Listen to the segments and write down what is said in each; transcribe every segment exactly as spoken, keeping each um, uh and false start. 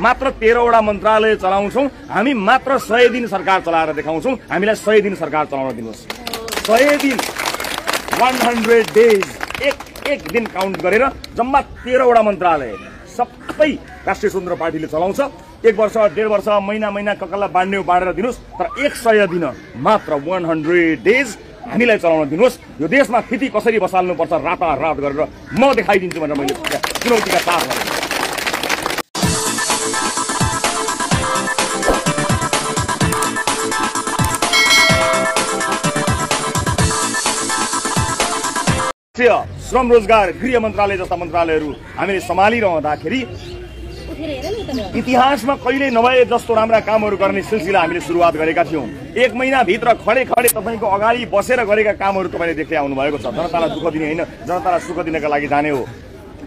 मात्र तेह्रवटा मन्त्रालय चलाउँछौं हामी, मात्र सय दिन सरकार चलाएर देखाउँछौं। हामीलाई सय दिन सरकार चलाउन दिनुहोस्, सय दिन हन्ड्रेड डेज एक एक दिन काउन्ट गरेर जम्मा तेह्रवटा मन्त्रालय सबै राष्ट्रिय स्वतन्त्र पार्टीले चलाउँछ। एक वर्ष डेढ़ वर्ष महीना महीना ककल्ला बाँड्ने बाँडेर दिनुहोस्, तर एक सय दिन मात्र हन्ड्रेड डेज हामीलाई चलाउन दिनुहोस्। यो देशमा खेती कसरी बसाल्नु पर्छ रातारात गरेर म देखाइदिन्छु भनेर मैले चुनौतीका तार गरेँ। श्रम रोजगार गृह मन्त्रालय जस्ता मन्त्रालयहरू हामीले सम्हालिरहँदाखेरि इतिहासमा कहिले नभए जस्तो राम्रा कामहरू गर्ने सिलसिला हामीले सुरुवात गरेका थियौं। एक महिना भित्र खडे खडे तपाईको अगाडि बसेर गरेका कामहरू तपाईले देख्दै आउनु भएको छ। जनतालाई दुःख दिने हैन, जनतालाई सुख दिनका लागि जाने हो।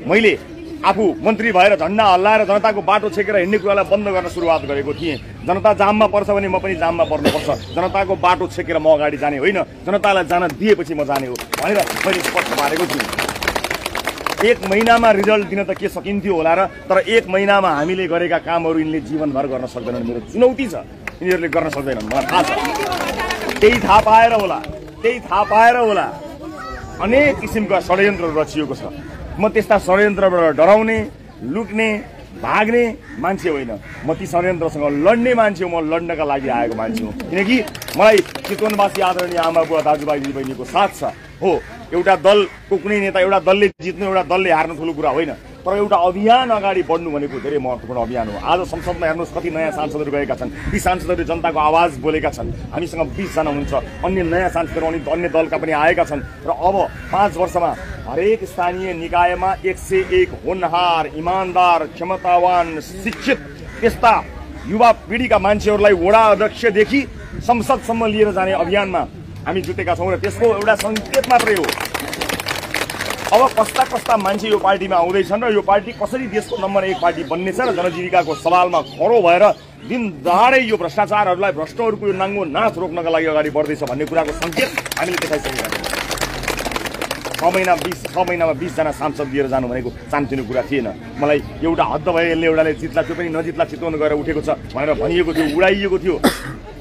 मैले आफू मन्त्री भएर झण्डा हल्लाएर जनताको बाटो छेकेर हिँड्ने कुरालाई बन्द गर्न सुरुवात गरेको थिएँ। जनता जाममा पर्छ भने म पनि जाममा पर्नुपर्छ, जनताको बाटो छेकेर म अगाडि जाने होइन, जनतालाई जान दिएपछि म जाने हो भनेर मैले स्पष्ट पारेको थिएँ। एक महिनामा रिजल्ट दिन त के सकिन्थ्यो होला र, तर एक महिनामा हामीले गरेका कामहरू यिनले जीवनभर गर्न सक्दैनन्। मेरो चुनौती छ, यिनीहरूले गर्न सक्दैनन्, मलाई थाहा छ। त्यही थाहा पाएर होला त्यही थाहा पाएर होला अनेक किसिमका षड्यन्त्र रचिएको छ। म त्यस्ता षड्यन्त्रबाट डराउने, लुक्ने, भाग्ने मान्छे होइन, म ती षड्यन्त्रसँग लड्ने मान्छे हो। म लड्नका लागि आएको मान्छे हो, किनकि मलाई चितवनवासी आदरणीय आमा बुवा दाजुभाइ दिदीबहिनीको साथ छ। हो, एउटा दलको कुनै नेता, एउटा दलले जित्नु एउटा दलले हार्नु ठुलो कुरा होइन, तर एउटा अभियान अगाडि बढ्नु भनेको धेरै महत्त्वपूर्ण अभियान हो। आज संसदमा हेर्नुहोस् कति नयाँ सांसदहरू गएका छन्, ती सांसदहरूले जनताको आवाज बोलेका छन्। हामीसँग बीसजना हुन्छ, अन्य नयाँ सांसदहरू अनि अन्य दलका पनि आएका छन्। र अब पाँच वर्षमा हरेक स्थानीय निकायमा एक से एक होनहार, इमान्दार, क्षमतावान, शिक्षित त्यस्ता युवा पिँढीका मान्छेहरूलाई वडा अध्यक्षदेखि संसदसम्म लिएर जाने अभियानमा हामी जुटेका छौँ। र त्यसको एउटा सङ्केत मात्रै हो अब कस्ता कस्ता मान्छे यो पार्टीमा आउँदैछन् र यो पार्टी कसरी देशको नम्बर एक पार्टी बन्नेछ र जनजीविकाको सवालमा खरो भएर दिन दहाडै यो भ्रष्टाचारहरूलाई, भ्रष्टहरूको यो नाङ्गो नाच रोक्नका लागि अगाडि बढ्दैछ भन्ने कुराको सङ्केत हामीले देखाइसकेका छौँ। छ महिना बिस छ महिनामा बिसजना सांसद लिएर जानु भनेको चान्तिनु कुरा थिएन। मलाई एउटा हद्द भयो, यसले एउटाले जित्ला त्यो पनि नजित्ला चितवन गएर उठेको छ भनेर भनिएको थियो, उडाइएको थियो।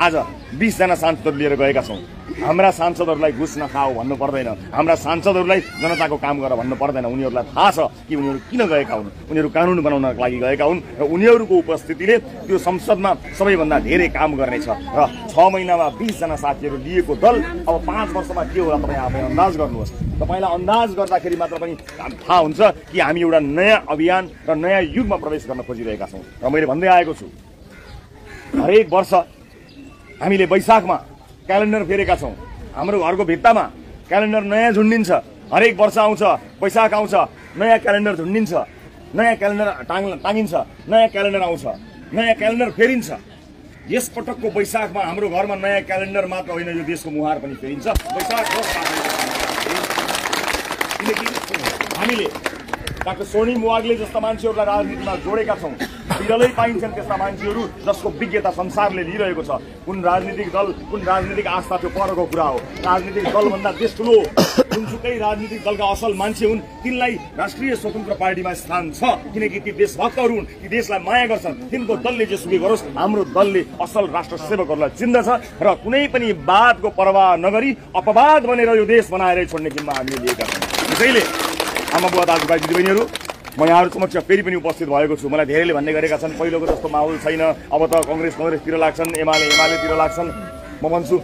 आज बिसजना सांसदहरू लिएर गएका छौँ। हाम्रा सांसदहरूलाई घुस नखाओ भन्नु पर्दैन, हाम्रा सांसदहरूलाई जनताको काम गर भन्नु पर्दैन। उनीहरूलाई थाहा छ कि उनीहरू किन गएका हुन्, उनीहरू कानुन बनाउनका लागि गएका हुन् र उनीहरूको उपस्थितिले त्यो संसदमा सबैभन्दा धेरै काम गर्नेछ। र छ महिनामा बिसजना साथीहरू लिएको दल अब पाँच वर्षमा के होला तपाईँ आफै अन्दाज गर्नुहोस्। तपाईँलाई अन्दाज गर्दाखेरि मात्र पनि थाहा हुन्छ कि हामी एउटा नयाँ अभियान र नयाँ युगमा प्रवेश गर्न खोजिरहेका छौँ। र मैले भन्दै आएको छु, हरेक वर्ष हामीले वैशाखमा क्यालेन्डर फेरेका छौँ। हाम्रो घरको भित्तामा क्यालेन्डर नयाँ झुन्डिन्छ, हरेक वर्ष आउँछ वैशाख आउँछ नयाँ क्यालेन्डर झुन्डिन्छ, नयाँ क्यालेन्डर टाङ टाँगिन्छ, नयाँ क्यालेन्डर आउँछ, नयाँ क्यालेन्डर फेरिन्छ। यस पटकको वैशाखमा हाम्रो घरमा नयाँ क्यालेन्डर मात्र होइन, यो देशको मुहार पनि फेरिन्छ। वैशाख हामीले डाक्टर स्वर्णिम वाग्ले जस्ता मान्छेहरूलाई राजनीतिमा जोडेका छौँ। विरलै पाइन्छन् त्यस्ता मान्छेहरू जसको विज्ञता संसारले लिइरहेको छ। कुन राजनीतिक दल कुन राजनीतिक आस्था त्यो परको कुरा हो, राजनीतिक दलभन्दा देश ठुलो। जुनसुकै राजनीतिक दलका असल मान्छे हुन्, तिनलाई राष्ट्रिय स्वतन्त्र पार्टीमा स्थान छ, किनकि ती देशभक्तहरू हुन्, ती देशलाई माया गर्छन्। तिनको दलले जे सुकै गरोस्, हाम्रो दलले असल राष्ट्र सेवकहरूलाई चिन्दछ र कुनै पनि वादको परवाह नगरी अपवाद बनेर यो देश बनाएरै छोड्ने जिम्मा हामीले लिएका छौँ। त्यसैले आमा बुवा दाजुभाइ दिदीबहिनीहरू, म यहाँहरू समक्ष फेरि पनि उपस्थित भएको छु। मलाई धेरैले भन्ने गरेका छन् पहिलोको जस्तो माहौल छैन, अब त कङ्ग्रेस कङ्ग्रेसतिर लाग्छन्, एमाले एमालेतिर लाग्छन्। म भन्छु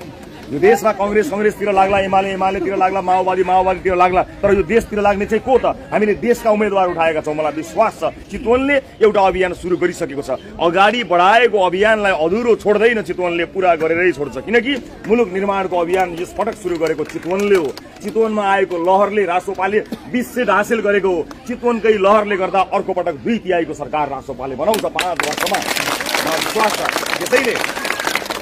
यो देशमा कङ्ग्रेस कङ्ग्रेसतिर लाग्ला, एमाले एमालेतिर लाग्ला, माओवादी माओवादीतिर लाग्ला, तर यो देशतिर लाग्ने चाहिँ को त? हामीले देशका उम्मेदवार उठाएका छौँ। मलाई विश्वास छ चितवनले एउटा अभियान सुरु गरिसकेको छ, अगाडि बढाएको अभियानलाई अधुरो छोड्दैन, चितवनले पुरा गरेरै छोड्छ। किनकि मुलुक निर्माणको अभियान यस पटक सुरु गरेको चितवनले हो। चितवनमा आएको लहरले रासोपाले बीस सिट हासिल गरेको हो। चितवनकै लहरले गर्दा अर्को पटक दुई तिहाईको सरकार रासोपाले बनाउँछ पाँच वर्षमा, मलाई विश्वास छ। त्यसैले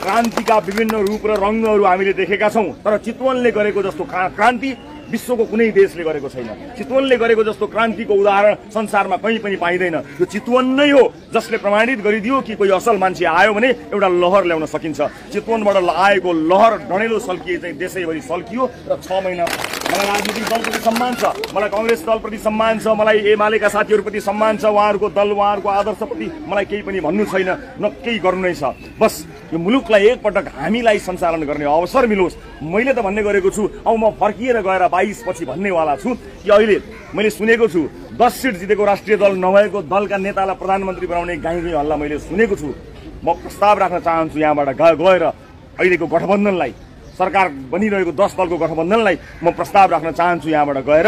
क्रान्तिका विभिन्न रूप र रङ्गहरू हामीले देखेका छौँ, तर चितवनले गरेको जस्तो क्रान्ति विश्व को कुनै देशले गरेको छैन। चितवनले गरेको जस्तो क्रांति को उदाहरण संसार में कहीं पनि पाइदैन। यो चितवन नै हो जसले प्रमाणित गरिदियो कि कोई असल मान्छे आयो भने एउटा लहर ल्याउन सकिन्छ। चितवनबाट आएको लहर ढडेलो सल्किए चाहिँ देशैभरि सल्कियो र छ महिना मलाई राजनीतिक दलप्रति सम्मान छ, मलाई कांग्रेस दलप्रति सम्मान छ, मलाई एमालेका साथीहरुप्रति सम्मान छ, उहाँहरुको दल उहाँहरुको आदर्शप्रति मलाई केही पनि भन्नु छैन, न केही गर्नु नै छ। बस यो मुलुकलाई एक पटक हामीलाई सञ्चालन गर्ने अवसर मिलोस्। मैले त भन्ने गरेको छु अब म फर्किएर गएर बाइस पछि भन्नेवाला छु कि अहिले मैले सुनेको छु दस सीट जितेको राष्ट्रिय दल नभएको दलका नेतालाई प्रधानमन्त्री बनाउने गाईको हल्ला मैले सुनेको छु। म प्रस्ताव राख्न चाहन्छु यहाँबाट गएर अहिलेको गठबन्धनलाई, सरकार बनिरहेको दस दलको गठबन्धनलाई म प्रस्ताव राख्न चाहन्छु यहाँबाट गएर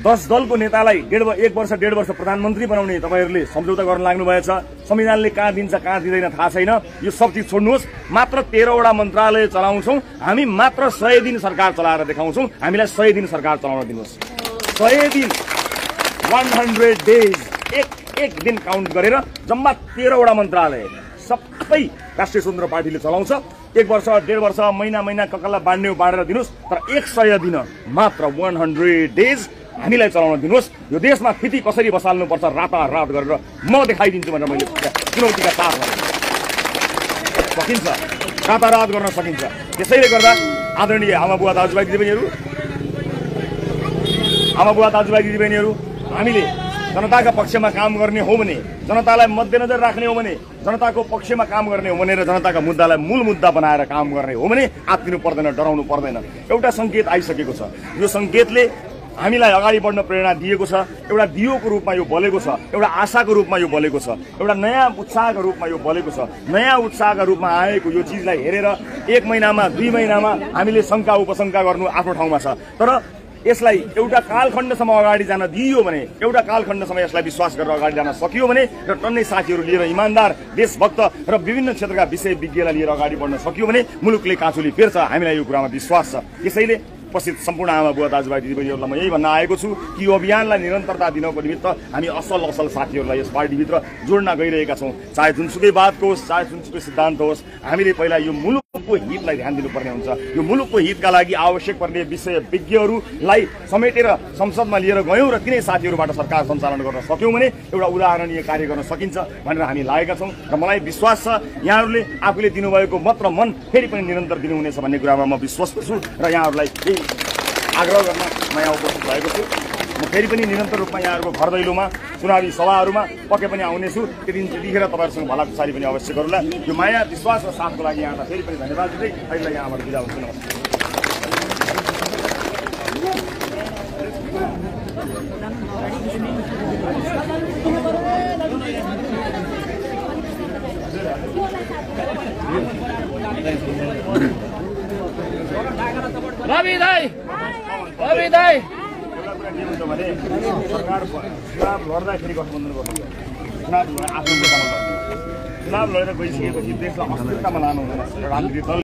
दस दलको नेतालाई डेढ एक वर्ष डेढ वर्ष प्रधानमन्त्री बनाउने तपाईहरुले सम्झौता गर्न लाग्नु भएछ। संविधानले कहाँ दिन्छ कहाँ दिँदैन थाहा छैन, यो सब चीज छोड्नुहोस्। मात्र तेह्र वटा मन्त्रालय चलाउँछौं हामी, मात्र सय दिन सरकार चलाएर देखाउँछौं। हामीलाई सय दिन सरकार चलाउन दिनुहोस्, सय दिन हन्ड्रेड डेज एक एक दिन काउन्ट गरेर जम्मा तेह्र वटा मन्त्रालय सबै राष्ट्रिय स्वतन्त्र पार्टीले चलाउँछ। एक वर्ष डेढ़ वर्ष महीना महीना ककल्ला बाँड्ने बाँडेर दिनुहोस्, तर एक सय दिन मात्र हन्ड्रेड डेज हामीलाई चलाउन दिनुहोस्। यो देशमा खेती कसरी बसाल्नुपर्छ रातारात गरेर म देखाइदिन्छु भनेर मैले चुनौतीका साथ सकिन्छ, रातारात गर्न सकिन्छ। त्यसैले गर्दा आदरणीय आमा बुवा दाजुभाइ दिदीबहिनीहरू आमा बुवा दाजुभाइ दिदीबहिनीहरू हामीले जनताका पक्षमा काम गर्ने हो भने, जनतालाई मध्यनजर राख्ने हो भने, जनताको पक्षमा काम गर्ने हो भने र जनताका मुद्दालाई मूल मुद्दा बनाएर काम गर्ने हो भने आत्तिनु पर्दैन, डराउनु पर्दैन। एउटा संकेत आइसकेको छ, यो संकेतले हामीलाई अगाडि बढ्न प्रेरणा दिएको छ। एउटा दियोको रूपमा यो बलेको छ, एउटा आशाको रूपमा यो बलेको छ, एउटा नयाँ उत्साहको रूपमा यो बलेको छ। नयाँ उत्साहको रूपमा आएको यो चीजलाई हेरेर एक महिनामा दुई महिनामा हामीले शंका उपशंका गर्नु आफ्नो ठाउँमा छ, तर यसलाई एउटा कालखण्डसम्म अगाडि जान दिइयो भने, एउटा कालखण्डसम्म यसलाई विश्वास गरेर अगाडि जान सकियो भने र टन्नै साथीहरू लिएर इमानदार देशभक्त र विभिन्न क्षेत्रका विषय विज्ञलाई लिएर अगाडि बढ्न सकियो भने मुलुकले काँचुली फेर्छ। हामीलाई यो कुरामा विश्वास छ। त्यसैले उपस्थित सम्पूर्ण आमा बुवा दाजुभाइ दिदीबहिनीहरूलाई म यही भन्न आएको छु कि यो अभियानलाई निरन्तरता दिनको निमित्त हामी असल असल साथीहरूलाई यस पार्टीभित्र जोड्न गइरहेका छौँ। चाहे जुनसुकै बातको होस्, चाहे जुनसुकै सिद्धान्त होस्, हामीले पहिला यो मुलुकको हितलाई ध्यान दिनुपर्ने हुन्छ। यो मुलुकको हितका लागि आवश्यक पर्ने विषय विज्ञहरूलाई समेटेर संसदमा लिएर गयौँ र तिनै साथीहरूबाट सरकार सञ्चालन गर्न सक्यौँ भने एउटा उदाहरणीय कार्य गर्न सकिन्छ भनेर हामी लागेका छौँ। र मलाई विश्वास छ यहाँहरूले आफूले दिनुभएको मत र मन फेरि पनि निरन्तर दिनुहुनेछ भन्ने कुरामा म विश्वस्त छु र यहाँहरूलाई आग्रह गर्न म यहाँ उपस्थित भएको छु। म फेरि पनि निरन्तर रूपमा यहाँहरूको घर दैलोमा, चुनावी सभाहरूमा पक्कै पनि आउनेछु। त्यो दिन देखेर तपाईँहरूसँग भलाकुसारी पनि अवश्य गरौँला। यो माया, विश्वास र साथको लागि यहाँलाई फेरि पनि धन्यवाद दिँदै अहिले यहाँबाट बिदा हुन्छु। नमस्कार। रवि दाई, रवि दाई, सरकार चुनाव लड्दाखेरि गठबन्धन गर्नु, चुनाव आफ्नो मुद्दामा लड्नु, चुनाव लडेर गइसकेपछि देशलाई अस्थिरतामा लानु हुँदैन।